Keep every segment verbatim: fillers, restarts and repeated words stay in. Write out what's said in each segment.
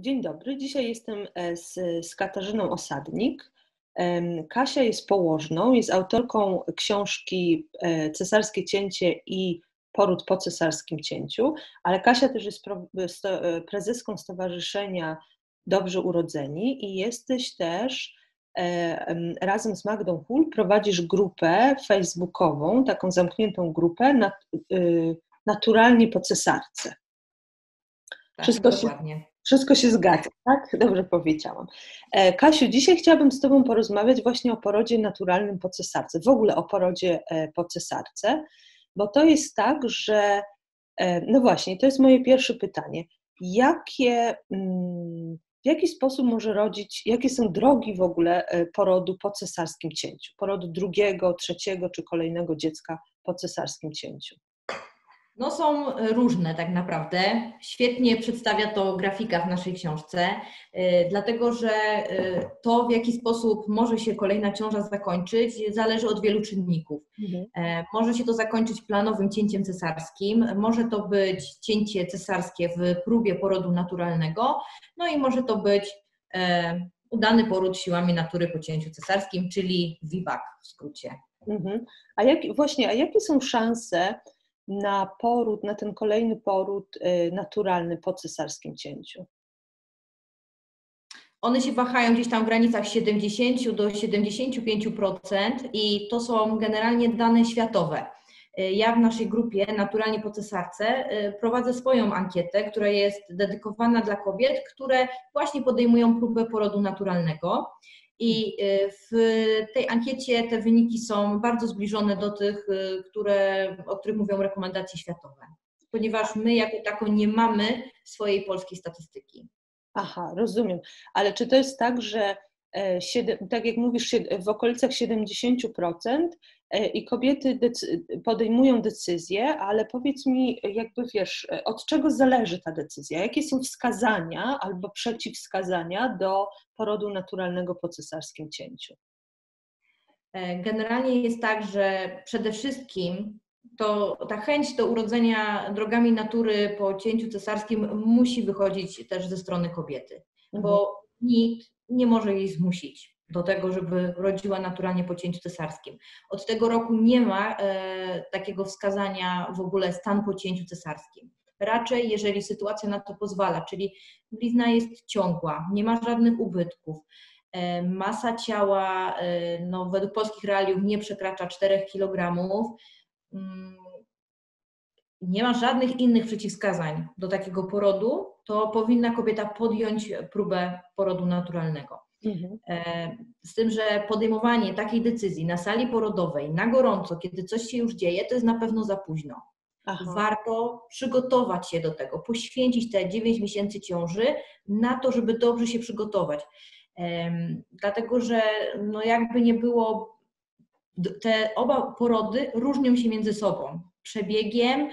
Dzień dobry, dzisiaj jestem z, z Katarzyną Osadnik. Kasia jest położną, jest autorką książki Cesarskie Cięcie i Poród po cesarskim cięciu, ale Kasia też jest prezeską Stowarzyszenia Dobrze Urodzeni i jesteś też razem z Magdą Hull prowadzisz grupę facebookową, taką zamkniętą grupę nat, Naturalnie po Cesarce. Tak, wszystko, się, wszystko się zgadza, tak? Dobrze powiedziałam. Kasiu, dzisiaj chciałabym z Tobą porozmawiać właśnie o porodzie naturalnym po cesarce, w ogóle o porodzie po cesarce, bo to jest tak, że, no właśnie, to jest moje pierwsze pytanie. Jakie, w jaki sposób może rodzić, jakie są drogi w ogóle porodu po cesarskim cięciu, porodu drugiego, trzeciego czy kolejnego dziecka po cesarskim cięciu? No są różne tak naprawdę. Świetnie przedstawia to grafika w naszej książce, dlatego że to, w jaki sposób może się kolejna ciąża zakończyć, zależy od wielu czynników. Mhm. Może się to zakończyć planowym cięciem cesarskim, może to być cięcie cesarskie w próbie porodu naturalnego, no i może to być udany poród siłami natury po cięciu cesarskim, czyli V B A C w skrócie. Mhm. A jak, właśnie, a jakie są szanse na poród, na ten kolejny poród naturalny po cesarskim cięciu? One się wahają gdzieś tam w granicach siedemdziesiąt do siedemdziesięciu pięciu procent i to są generalnie dane światowe. Ja w naszej grupie Naturalnie po Cesarce prowadzę swoją ankietę, która jest dedykowana dla kobiet, które właśnie podejmują próbę porodu naturalnego. I w tej ankiecie te wyniki są bardzo zbliżone do tych, które, o których mówią rekomendacje światowe, ponieważ my jako tako nie mamy swojej polskiej statystyki. Aha, rozumiem. Ale czy to jest tak, że tak jak mówisz, w okolicach siedemdziesiąt procent i kobiety podejmują decyzję, ale powiedz mi, jakby wiesz, od czego zależy ta decyzja? Jakie są wskazania albo przeciwwskazania do porodu naturalnego po cesarskim cięciu? Generalnie jest tak, że przede wszystkim to ta chęć do urodzenia drogami natury po cięciu cesarskim musi wychodzić też ze strony kobiety, mhm. bo nikt nie może jej zmusić do tego, żeby rodziła naturalnie po cięciu cesarskim. Od tego roku nie ma e, takiego wskazania w ogóle stan po cięciu cesarskim. Raczej, jeżeli sytuacja na to pozwala, czyli blizna jest ciągła, nie ma żadnych ubytków, e, masa ciała e, no, według polskich realiów nie przekracza czterech kilogramów, mm, nie ma żadnych innych przeciwwskazań do takiego porodu, to powinna kobieta podjąć próbę porodu naturalnego. Mhm. Z tym, że podejmowanie takiej decyzji na sali porodowej, na gorąco, kiedy coś się już dzieje, to jest na pewno za późno. Aha. Warto przygotować się do tego, poświęcić te dziewięć miesięcy ciąży na to, żeby dobrze się przygotować. Dlatego, że no jakby nie było, te oba porody różnią się między sobą. Przebiegiem,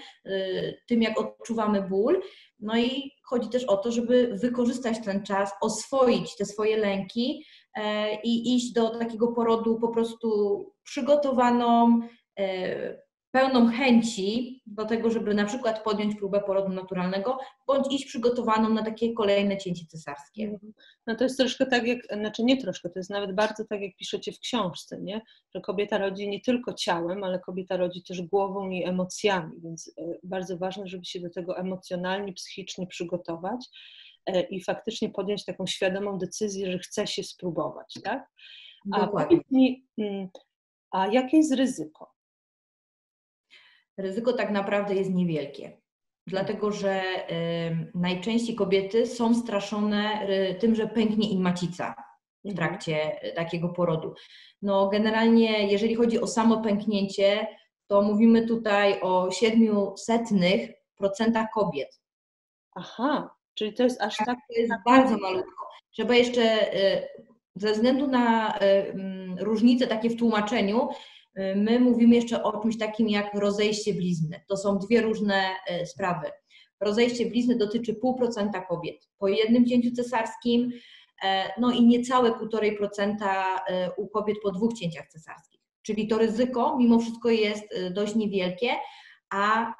tym jak odczuwamy ból, no i chodzi też o to, żeby wykorzystać ten czas, oswoić te swoje lęki i iść do takiego porodu po prostu przygotowaną, pełną chęci do tego, żeby na przykład podjąć próbę porodu naturalnego, bądź iść przygotowaną na takie kolejne cięcie cesarskie. No to jest troszkę tak jak, znaczy nie troszkę, to jest nawet bardzo tak jak piszecie w książce, nie? Że kobieta rodzi nie tylko ciałem, ale kobieta rodzi też głową i emocjami, więc bardzo ważne, żeby się do tego emocjonalnie, psychicznie przygotować i faktycznie podjąć taką świadomą decyzję, że chce się spróbować, tak? A, a jakie jest ryzyko? Ryzyko tak naprawdę jest niewielkie, dlatego że y, najczęściej kobiety są straszone y, tym, że pęknie im macica w trakcie y, takiego porodu. No generalnie, jeżeli chodzi o samo pęknięcie, to mówimy tutaj o siedmiu setnych procentach kobiet. Aha, czyli to jest aż tak... tak to jest tak bardzo malutko. Trzeba jeszcze, y, ze względu na y, y, różnice takie w tłumaczeniu, my mówimy jeszcze o czymś takim jak rozejście blizny. To są dwie różne sprawy. Rozejście blizny dotyczy zero przecinek pięć procent kobiet po jednym cięciu cesarskim, no i niecałe półtora procent u kobiet po dwóch cięciach cesarskich. Czyli to ryzyko mimo wszystko jest dość niewielkie, a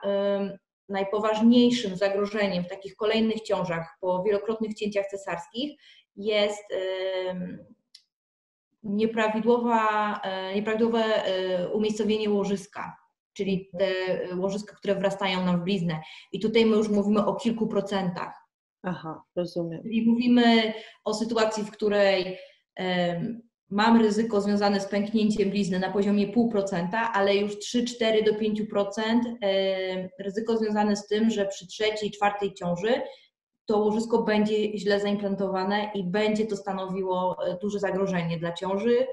najpoważniejszym zagrożeniem w takich kolejnych ciążach po wielokrotnych cięciach cesarskich jest nieprawidłowa, nieprawidłowe umiejscowienie łożyska, czyli te łożyska, które wrastają nam w bliznę. I tutaj my już mówimy o kilku procentach. Aha, rozumiem. Czyli mówimy o sytuacji, w której mam ryzyko związane z pęknięciem blizny na poziomie zero przecinek pięć procent, ale już trzy, cztery do pięciu procent ryzyko związane z tym, że przy trzeciej, czwartej ciąży to łożysko będzie źle zaimplantowane i będzie to stanowiło duże zagrożenie dla ciąży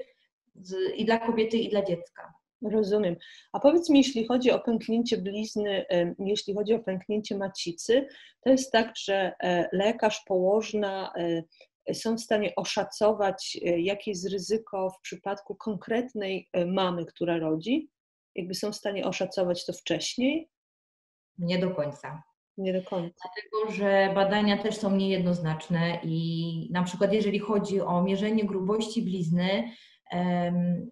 i dla kobiety, i dla dziecka. Rozumiem. A powiedz mi, jeśli chodzi o pęknięcie blizny, jeśli chodzi o pęknięcie macicy, to jest tak, że lekarz, położna są w stanie oszacować, jakie jest ryzyko w przypadku konkretnej mamy, która rodzi? Jakby są w stanie oszacować to wcześniej? Nie do końca. Nie do końca. Dlatego, że badania też są niejednoznaczne i na przykład jeżeli chodzi o mierzenie grubości blizny, em,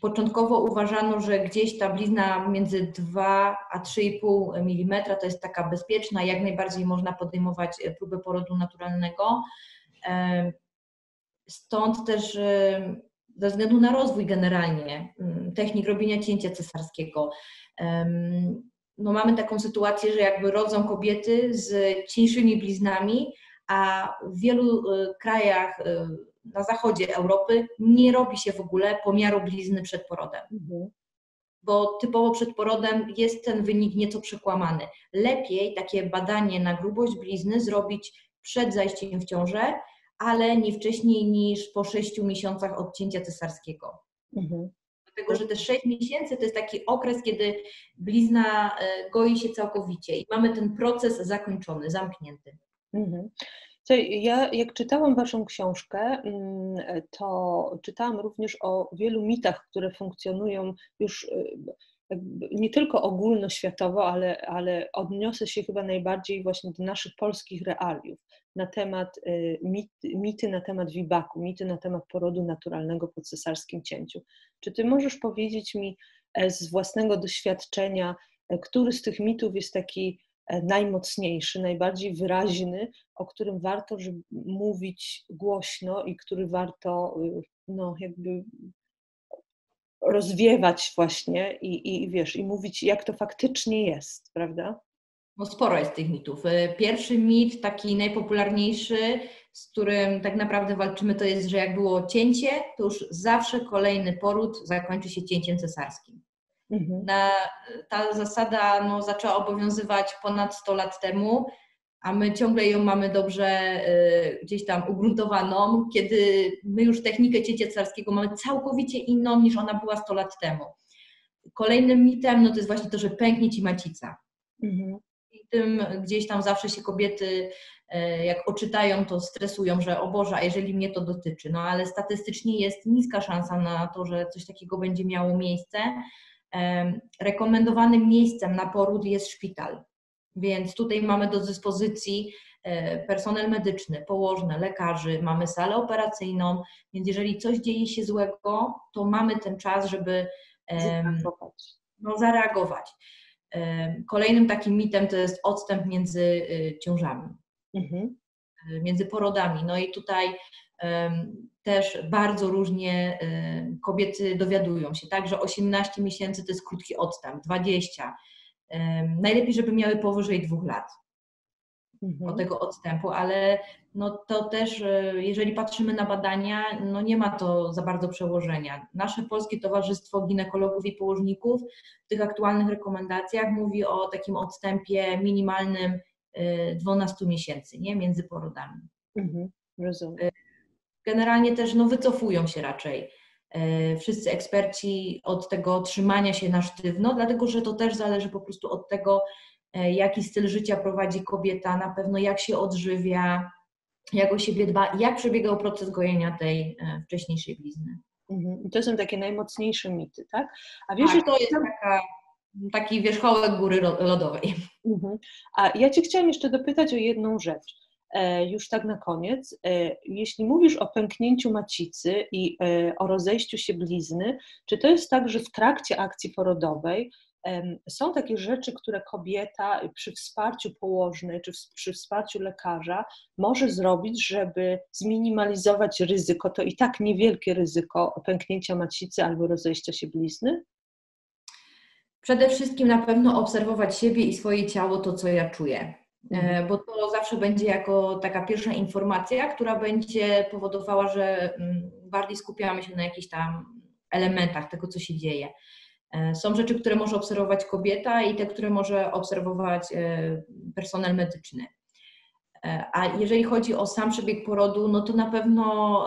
początkowo uważano, że gdzieś ta blizna między dwa a trzy i pół milimetra to jest taka bezpieczna, jak najbardziej można podejmować próbę porodu naturalnego. Stąd też ze względu na rozwój generalnie technik robienia cięcia cesarskiego no mamy taką sytuację, że jakby rodzą kobiety z cieńszymi bliznami, a w wielu krajach na zachodzie Europy nie robi się w ogóle pomiaru blizny przed porodem. Mhm. Bo typowo przed porodem jest ten wynik nieco przekłamany. Lepiej takie badanie na grubość blizny zrobić przed zajściem w ciążę, ale nie wcześniej niż po sześciu miesiącach od cięcia cesarskiego. Mhm. Dlatego, że te sześć miesięcy to jest taki okres, kiedy blizna goi się całkowicie i mamy ten proces zakończony, zamknięty. Mhm. Ja jak czytałam Waszą książkę, to czytałam również o wielu mitach, które funkcjonują już nie tylko ogólnoświatowo, ale, ale odniosę się chyba najbardziej właśnie do naszych polskich realiów na temat mit, mity na temat V BAC-u, mity na temat porodu naturalnego po cesarskim cięciu. Czy Ty możesz powiedzieć mi z własnego doświadczenia, który z tych mitów jest taki najmocniejszy, najbardziej wyraźny, o którym warto mówić głośno i który warto no, jakby rozwiewać właśnie i, i wiesz, i mówić, jak to faktycznie jest, prawda? No sporo jest tych mitów. Pierwszy mit, taki najpopularniejszy, z którym tak naprawdę walczymy, to jest, że jak było cięcie, to już zawsze kolejny poród zakończy się cięciem cesarskim. Mhm. Na, ta zasada no, zaczęła obowiązywać ponad sto lat temu, a my ciągle ją mamy dobrze y, gdzieś tam ugruntowaną, kiedy my już technikę cięcia cesarskiego mamy całkowicie inną niż ona była sto lat temu. Kolejnym mitem no, to jest właśnie to, że pęknie ci macica. Mhm. I tym gdzieś tam zawsze się kobiety, y, jak oczytają, to stresują, że o Boże, a jeżeli mnie to dotyczy. No ale statystycznie jest niska szansa na to, że coś takiego będzie miało miejsce. Y, rekomendowanym miejscem na poród jest szpital. Więc tutaj mamy do dyspozycji personel medyczny, położne, lekarzy, mamy salę operacyjną, więc jeżeli coś dzieje się złego, to mamy ten czas, żeby zareagować. No, zareagować. Kolejnym takim mitem to jest odstęp między ciążami, mhm. między porodami. No i tutaj też bardzo różnie kobiety dowiadują się, tak, że osiemnaście miesięcy to jest krótki odstęp, dwadzieścia. Najlepiej, żeby miały powyżej dwóch lat mhm. od tego odstępu, ale no to też, jeżeli patrzymy na badania, no nie ma to za bardzo przełożenia. Nasze Polskie Towarzystwo Ginekologów i Położników w tych aktualnych rekomendacjach mówi o takim odstępie minimalnym dwunastu miesięcy, nie? Między porodami. Mhm. Rozumiem. Generalnie też no, wycofują się raczej wszyscy eksperci od tego trzymania się na sztywno, dlatego że to też zależy po prostu od tego, jaki styl życia prowadzi kobieta, na pewno jak się odżywia, jak o siebie dba, jak przebiegał proces gojenia tej wcześniejszej blizny. Mhm. To są takie najmocniejsze mity, tak? A wiesz, tak, że to jest taka, taki wierzchołek góry lodowej. Mhm. A ja Cię chciałam jeszcze dopytać o jedną rzecz. Już tak na koniec, jeśli mówisz o pęknięciu macicy i o rozejściu się blizny, czy to jest tak, że w trakcie akcji porodowej Są takie rzeczy, które kobieta przy wsparciu położnej czy przy wsparciu lekarza może zrobić, żeby zminimalizować ryzyko, to i tak niewielkie ryzyko pęknięcia macicy albo rozejścia się blizny? Przede wszystkim na pewno obserwować siebie i swoje ciało, to co ja czuję, bo to zawsze będzie jako taka pierwsza informacja, która będzie powodowała, że bardziej skupiamy się na jakichś tam elementach tego, co się dzieje. Są rzeczy, które może obserwować kobieta i te, które może obserwować personel medyczny. A jeżeli chodzi o sam przebieg porodu, no to na pewno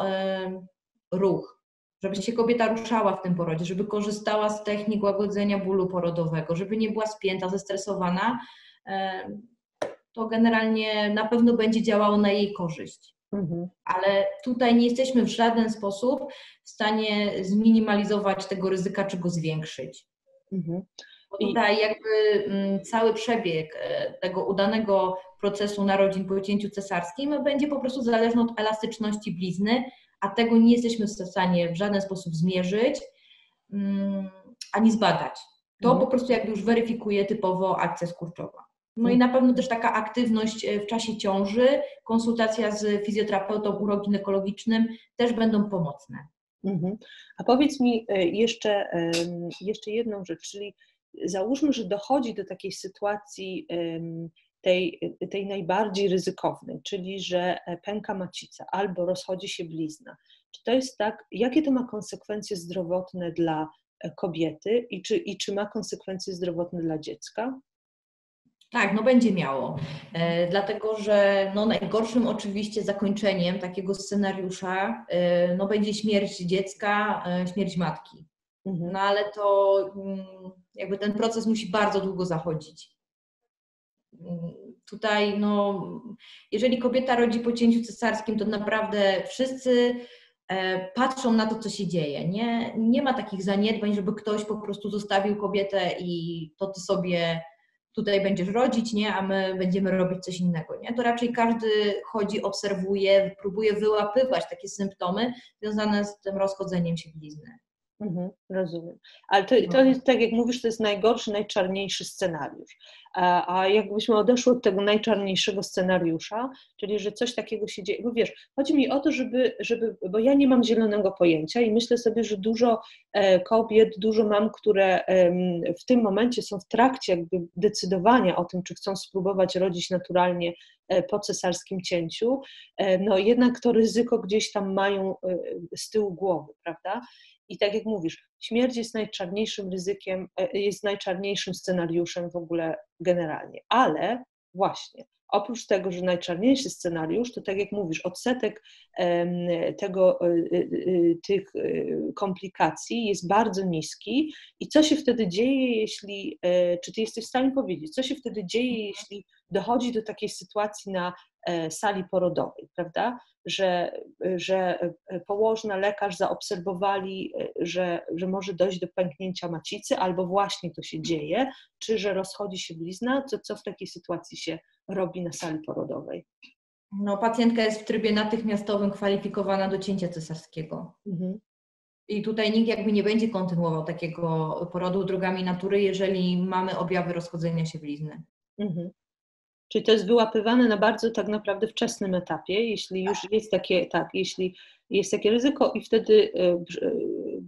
ruch. Żeby się kobieta ruszała w tym porodzie, żeby korzystała z technik łagodzenia bólu porodowego, żeby nie była spięta, zestresowana, to generalnie na pewno będzie działało na jej korzyść. Mhm. Ale tutaj nie jesteśmy w żaden sposób w stanie zminimalizować tego ryzyka, czy go zwiększyć. Mhm. Bo tutaj jakby cały przebieg tego udanego procesu narodzin po cięciu cesarskim będzie po prostu zależny od elastyczności blizny, a tego nie jesteśmy w stanie w żaden sposób zmierzyć, ani zbadać. To mhm. po prostu jakby już weryfikuje typowo akcja skurczowa. No i na pewno też taka aktywność w czasie ciąży, konsultacja z fizjoterapeutą uroginekologicznym też będą pomocne. Mhm. A powiedz mi jeszcze, jeszcze jedną rzecz, czyli załóżmy, że dochodzi do takiej sytuacji tej, tej najbardziej ryzykownej, czyli że pęka macica albo rozchodzi się blizna. Czy to jest tak, jakie to ma konsekwencje zdrowotne dla kobiety i czy, i czy ma konsekwencje zdrowotne dla dziecka? Tak, no będzie miało, e, dlatego że no, najgorszym oczywiście zakończeniem takiego scenariusza e, no, będzie śmierć dziecka, e, śmierć matki. Mhm. No ale to m, jakby ten proces musi bardzo długo zachodzić. M, tutaj no, jeżeli kobieta rodzi po cięciu cesarskim, to naprawdę wszyscy e, patrzą na to, co się dzieje. Nie, nie ma takich zaniedbań, żeby ktoś po prostu zostawił kobietę i to ty sobie... tutaj będziesz rodzić, nie, a my będziemy robić coś innego, nie? To raczej każdy chodzi, obserwuje, próbuje wyłapywać takie symptomy związane z tym rozchodzeniem się blizny. Mhm, rozumiem. Ale to, to jest, tak jak mówisz, to jest najgorszy, najczarniejszy scenariusz. A, a jakbyśmy odeszły od tego najczarniejszego scenariusza, czyli że coś takiego się dzieje, bo wiesz, chodzi mi o to, żeby, żeby bo ja nie mam zielonego pojęcia i myślę sobie, że dużo kobiet, dużo mam, które w tym momencie są w trakcie jakby decydowania o tym, czy chcą spróbować rodzić naturalnie po cesarskim cięciu, no jednak to ryzyko gdzieś tam mają z tyłu głowy, prawda? I tak jak mówisz, śmierć jest najczarniejszym ryzykiem, jest najczarniejszym scenariuszem w ogóle generalnie, ale właśnie oprócz tego, że najczarniejszy scenariusz, to tak jak mówisz, odsetek tego, tych komplikacji jest bardzo niski i co się wtedy dzieje, jeśli, czy ty jesteś w stanie powiedzieć, co się wtedy dzieje, jeśli dochodzi do takiej sytuacji na sali porodowej, prawda, że, że położna, lekarz zaobserwowali, że, że może dojść do pęknięcia macicy albo właśnie to się dzieje, czy że rozchodzi się blizna, to co w takiej sytuacji się robi na sali porodowej? No, pacjentka jest w trybie natychmiastowym kwalifikowana do cięcia cesarskiego. Mhm. I tutaj nikt jakby nie będzie kontynuował takiego porodu drogami natury, jeżeli mamy objawy rozchodzenia się blizny. Mhm. Czyli to jest wyłapywane na bardzo tak naprawdę wczesnym etapie, jeśli już jest takie, tak, jeśli jest takie ryzyko i wtedy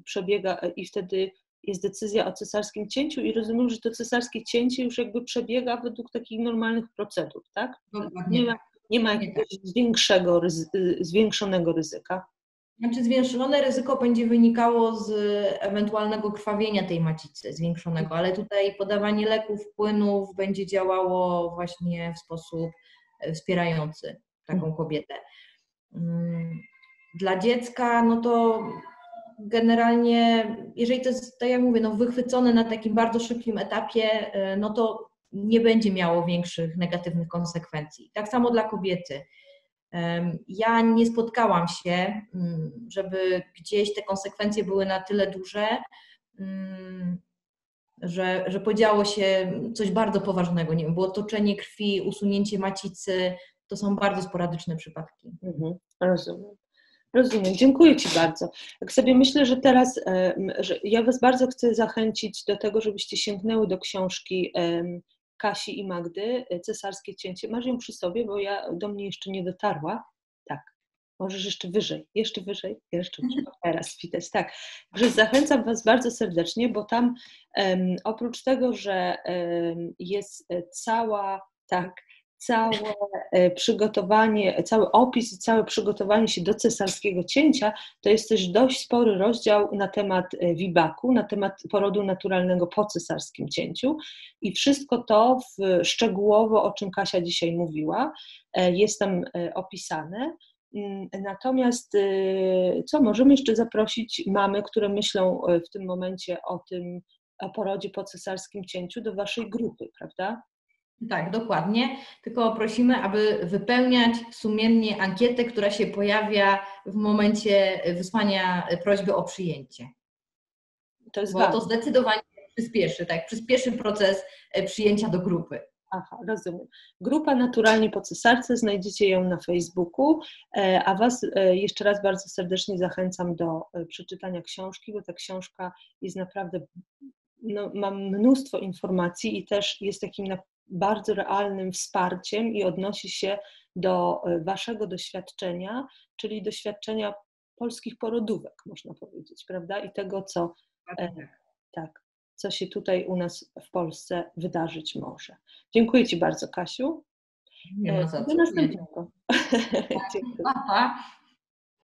przebiega, i wtedy jest decyzja o cesarskim cięciu i rozumiem, że to cesarskie cięcie już jakby przebiega według takich normalnych procedur, tak? Nie ma, nie ma jakiegoś większego, zwiększonego ryzyka. Znaczy zwiększone ryzyko będzie wynikało z ewentualnego krwawienia tej macicy zwiększonego, ale tutaj podawanie leków, płynów będzie działało właśnie w sposób wspierający taką kobietę. Dla dziecka, no to generalnie, jeżeli to jest, tak jak mówię, no wychwycone na takim bardzo szybkim etapie, no to nie będzie miało większych negatywnych konsekwencji. Tak samo dla kobiety. Ja nie spotkałam się, żeby gdzieś te konsekwencje były na tyle duże, że, że podziało się coś bardzo poważnego. Nie wiem, było toczenie krwi, usunięcie macicy. To są bardzo sporadyczne przypadki. Mhm, rozumiem. Rozumiem, dziękuję Ci bardzo. Jak sobie myślę, że teraz, że ja Was bardzo chcę zachęcić do tego, żebyście sięgnęły do książki Kasi i Magdy, Cesarskie Cięcie. Masz ją przy sobie, bo ja do mnie jeszcze nie dotarła. Tak, możesz jeszcze wyżej, jeszcze wyżej, jeszcze wyżej. Teraz widać, tak. Także zachęcam Was bardzo serdecznie, bo tam oprócz tego, że jest cała, tak, całe przygotowanie, cały opis i całe przygotowanie się do cesarskiego cięcia, to jest też dość spory rozdział na temat V BAC-u, na temat porodu naturalnego po cesarskim cięciu i wszystko to w, szczegółowo, o czym Kasia dzisiaj mówiła, jest tam opisane. Natomiast co, możemy jeszcze zaprosić mamy, które myślą w tym momencie o tym, o porodzie po cesarskim cięciu do Waszej grupy, prawda? Tak, dokładnie, tylko prosimy, aby wypełniać sumiennie ankietę, która się pojawia w momencie wysłania prośby o przyjęcie. To jest Bo ważne. To zdecydowanie przyspieszy, tak, przyspieszy proces przyjęcia do grupy. Aha, rozumiem. Grupa Naturalnie Po Cesarce, znajdziecie ją na Facebooku, a Was jeszcze raz bardzo serdecznie zachęcam do przeczytania książki, bo ta książka jest naprawdę, no, ma mnóstwo informacji i też jest takim bardzo realnym wsparciem i odnosi się do Waszego doświadczenia, czyli doświadczenia polskich porodówek, można powiedzieć, prawda? I tego, co, tak, co się tutaj u nas w Polsce wydarzyć może. Dziękuję Ci bardzo, Kasiu. Nie ma za co. Do następnego. Pa, pa.